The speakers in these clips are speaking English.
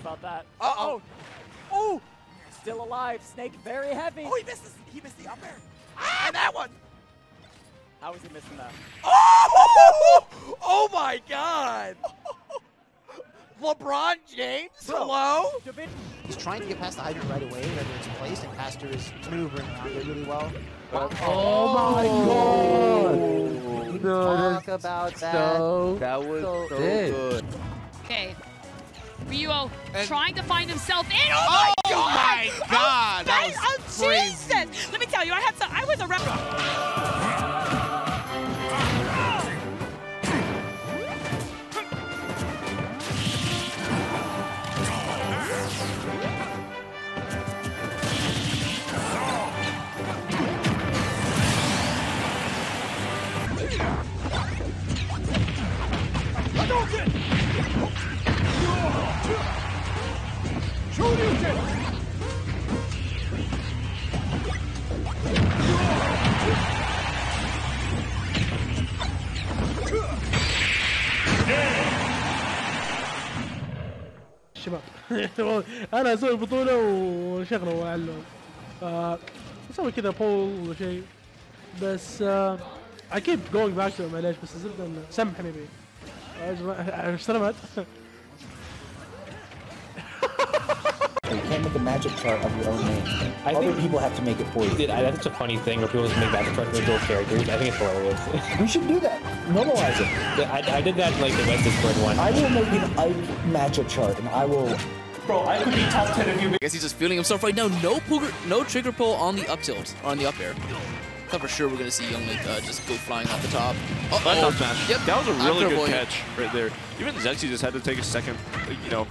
about that. Uh-oh. Oh! Still alive. Snake very heavy. Oh, he missed the up air. Ah, and that one! How is he missing that? Oh! Oh my god! LeBron James? Hello? He's trying to get past the hydrant right away, whether it's placed, and Pastor is maneuvering around it really well. Oh my god! No, talk about that. That was so good. Okay. Rio trying to find himself in. Oh my god! Oh my god! That was crazy. Jesus! Let me tell you, I was a rep. شباب انا اسوي بطولة وشغله واعلم اسوي كذا بول ولا شيء بس I keep going back to it معليش بس الزبدة انه سامحني بي اشترمت You can't make a magic chart of your own name. Other people have to make it for you. Dude, that's a funny thing where people just make magic charts of their characters. I think it's hilarious. We should do that. Normalize it. I did that in like the Wednesday Squared one. I will make an Ike magic chart and I will... Bro, I could be top 10 of you. I guess he's just feeling himself right now. No trigger pull on the up tilt, on the up air. I thought for sure we're going to see Young Link just go flying off the top. Oh, that's up smash. Yep. That was a really good catch right there. Even Zexy just had to take a second, you know.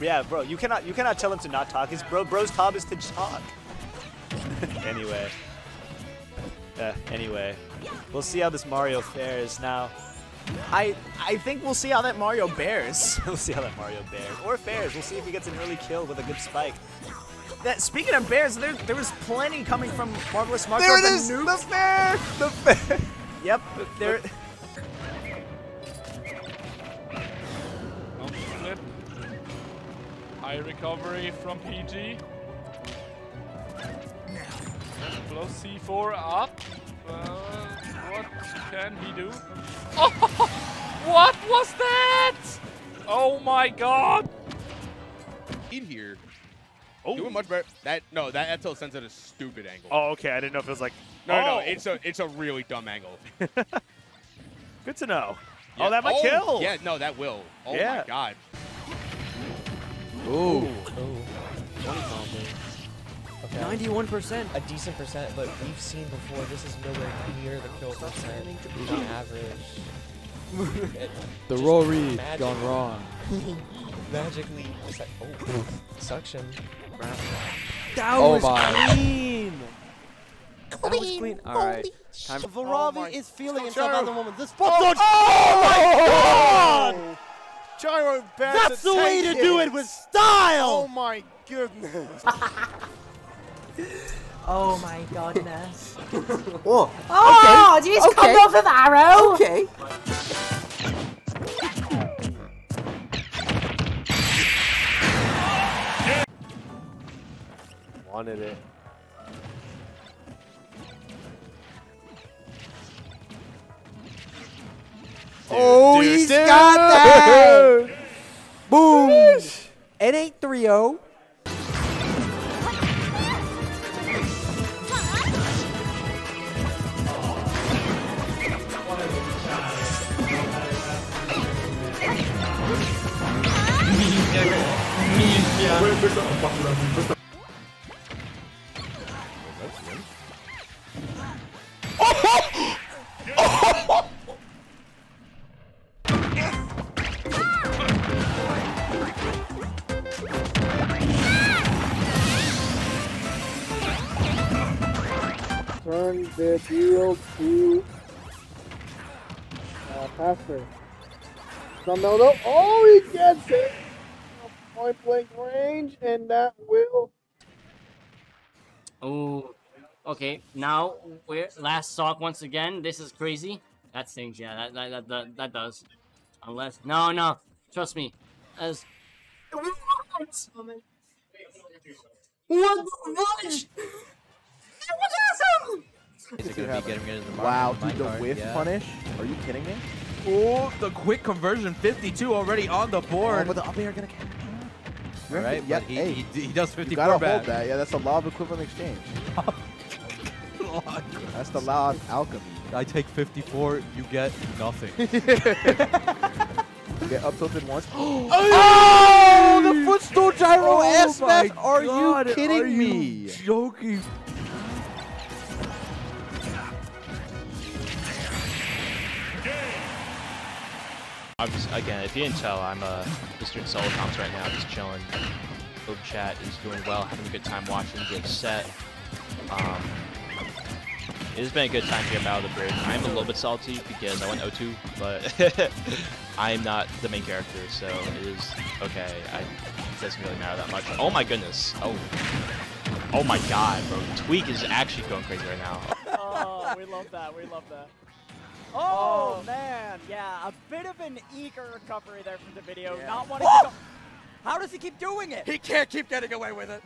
Yeah, bro, you cannot tell him to not talk. His bro's job is to talk. Anyway. Anyway. We'll see how this Mario fares now. I think we'll see how that Mario bears. We'll see how that Mario bears. Or fares. We'll see if he gets an early kill with a good spike. That, speaking of bears, there was plenty coming from Marvelous Marco. There it is! Nuke. The bear! The bear! Yep, there... High recovery from PG. Blow C4 up. What can he do? Oh, what was that? Oh my god! In here. Oh. Doing much better. That tilt sends at a stupid angle. Oh, okay. I didn't know if it was like. No, it's a really dumb angle. Good to know. Yeah. Oh, that might kill. Yeah, no, that will. Oh yeah. My god. Ooh. 91%, a decent percent, but we've seen before. This is nowhere near the kill percent on average. The Rory's gone wrong. Magically, oh, suction. That was clean. Clean. All right. Varavi is feeling himself at the moment. This. Oh my god! Gyro bears. That's the way to do it with style! Oh my goodness. Oh my goodness. Oh, oh okay. Did you just come off of arrow? Okay. Wanted it. Oh, he's got that! Boom! It ain't 3-0. Turn the deal to Pastor. No. Oh, he gets it! Point blank range, and that will. Oh, okay. Now we're last stock once again. This is crazy. That stings, yeah. That does. Unless no, trust me. As. What the fudge? That was awesome! Is it gonna be getting rid of the wow, dude, the whiff punish? Are you kidding me? Oh, the quick conversion, 52 already on the board. Oh, but the up air gonna catch. All right, yeah, he does 54 back. Hold that. Yeah, that's the law of equivalent exchange. That's the law of alchemy. I take 54, you get nothing. You get up tilted once. Oh, the footstool gyro smash! Are God, you kidding me? Joking. I'm just, again, if you didn't tell, I'm just doing solo comps right now, just chilling. Hope chat is doing well, having a good time watching, get set. It has been a good time getting out of the bridge. I'm a little bit salty because I went 0-2, but I'm not the main character, so it is okay. It doesn't really matter that much. Oh my goodness. Oh my god, bro. Tweak is actually going crazy right now. Oh, we love that. We love that. Oh, man, yeah, a bit of an eager recovery there from the video. Yeah. Not wanting to go. How does he keep doing it? He can't keep getting away with it.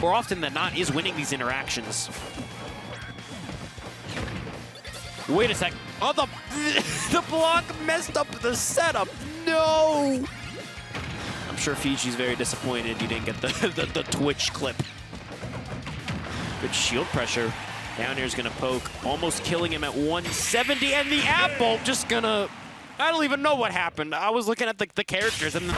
More often than not, is winning these interactions. Wait a sec. Oh, the block messed up the setup. No! I'm sure Fiji's very disappointed you didn't get the Twitch clip. Good shield pressure. Down here's gonna poke, almost killing him at 170, and the apple just gonna... I don't even know what happened. I was looking at the characters and the...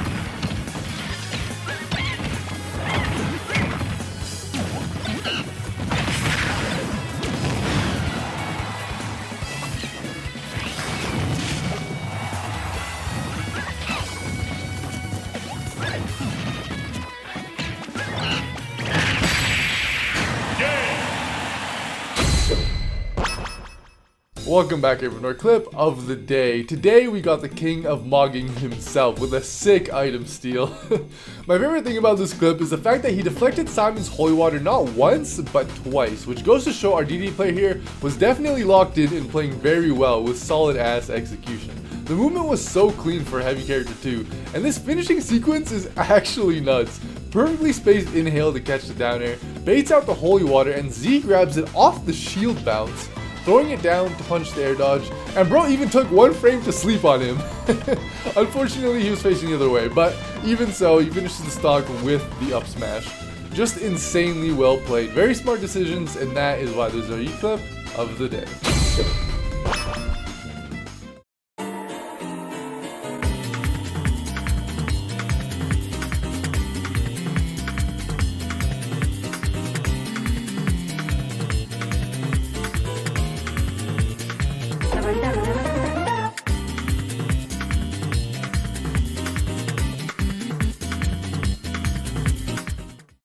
Welcome back everyone to our clip of the day. Today we got the king of mogging himself with a sick item steal. My favorite thing about this clip is the fact that he deflected Simon's holy water not once, but twice, which goes to show our DD player here was definitely locked in and playing very well with solid ass execution. The movement was so clean for a heavy character too, and this finishing sequence is actually nuts. Perfectly spaced inhale to catch the down air, baits out the holy water, and Z grabs it off the shield bounce, throwing it down to punch the air dodge, and bro even took one frame to sleep on him. Unfortunately, he was facing the other way, but even so, he finishes the stock with the up smash. Just insanely well played, very smart decisions, and that is why there's our E clip of the day.